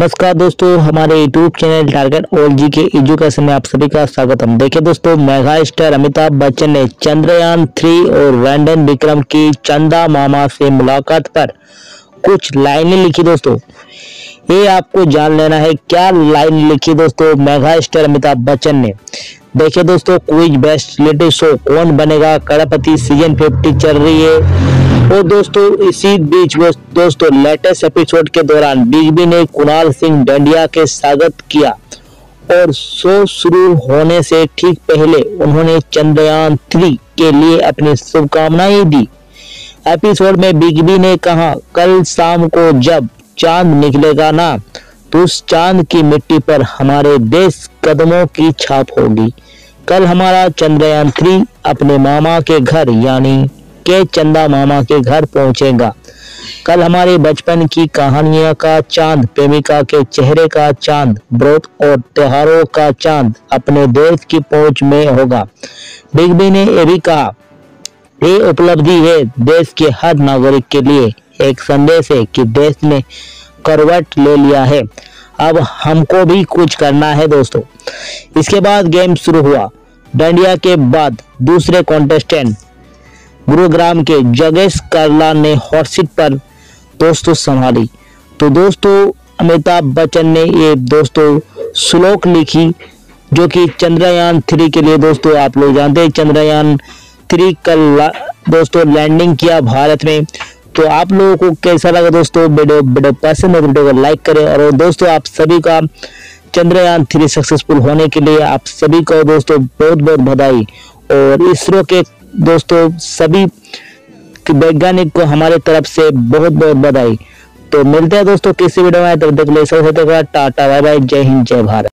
नमस्कार दोस्तों, हमारे YouTube channel target all GK education में आप सभी का स्वागत है। देखिए दोस्तों, मेगा स्टार अमिताभ बच्चन ने चंद्रयान 3 और लैंडर विक्रम की चंदा मामा से मुलाकात पर कुछ लाइनें लिखी। दोस्तों ये आपको जान लेना है क्या लाइन लिखी दोस्तों मेगा स्टार अमिताभ बच्चन ने। देखिए दोस्तों, क्विज बेस्ट रियलिटी शो कौन बनेगा करोड़पति सीजन 50 चल रही है और दोस्तों इसी बीच दोस्तों लेटेस्ट एपिसोड के दौरान बीबी ने कुणाल सिंह डंडिया के स्वागत किया और शो शुरू होने से ठीक पहले उन्होंने चंद्रयान 3 के लिए अपनी शुभकामनाएं दी। एपिसोड में बीबी ने कहा, कल शाम को जब चांद निकलेगा ना तो उस चांद की मिट्टी पर हमारे देश कदमों की छाप होगी। कल हमारा चंद्रयान 3 अपने मामा के घर यानी के चंदा मामा के घर पहुंचेगा। कल हमारे बचपन की कहानियां का चांद, प्रेमिका के चेहरे का चांद, व्रत और त्योहारों का चांद अपने देश की पहुंच में होगा। बिग बी ने यह भी कहा, ये उपलब्धि है देश के हर नागरिक के लिए एक संदेश है कि देश ने करवट ले लिया है, अब हमको भी कुछ करना है। दोस्तों इसके बाद गेम शुरू हुआ। डंडिया के बाद दूसरे कॉन्टेस्टेंट गुरुग्राम के जगेश करला ने हॉट सीट पर दोस्तों संभाली। तो दोस्तों अमिताभ बच्चन ने ये दोस्तों श्लोक लिखी जो कि चंद्रयान 3 के लिए दोस्तों आप लोग जानते हैं चंद्रयान 3 कल दोस्तों लैंडिंग किया भारत में। तो आप लोगों को कैसा लगा दोस्तों वीडियो पसंद है वीडियो को लाइक करें और दोस्तों आप सभी का चंद्रयान 3 सक्सेसफुल होने के लिए आप सभी को दोस्तों बहुत बहुत बधाई। और इसरो के दोस्तों सभी वैज्ञानिक को हमारे तरफ से बहुत बहुत बधाई। तो मिलते हैं दोस्तों किसी वीडियो में, तब तक के लिए टाटा बाय बाय, जय हिंद जय भारत।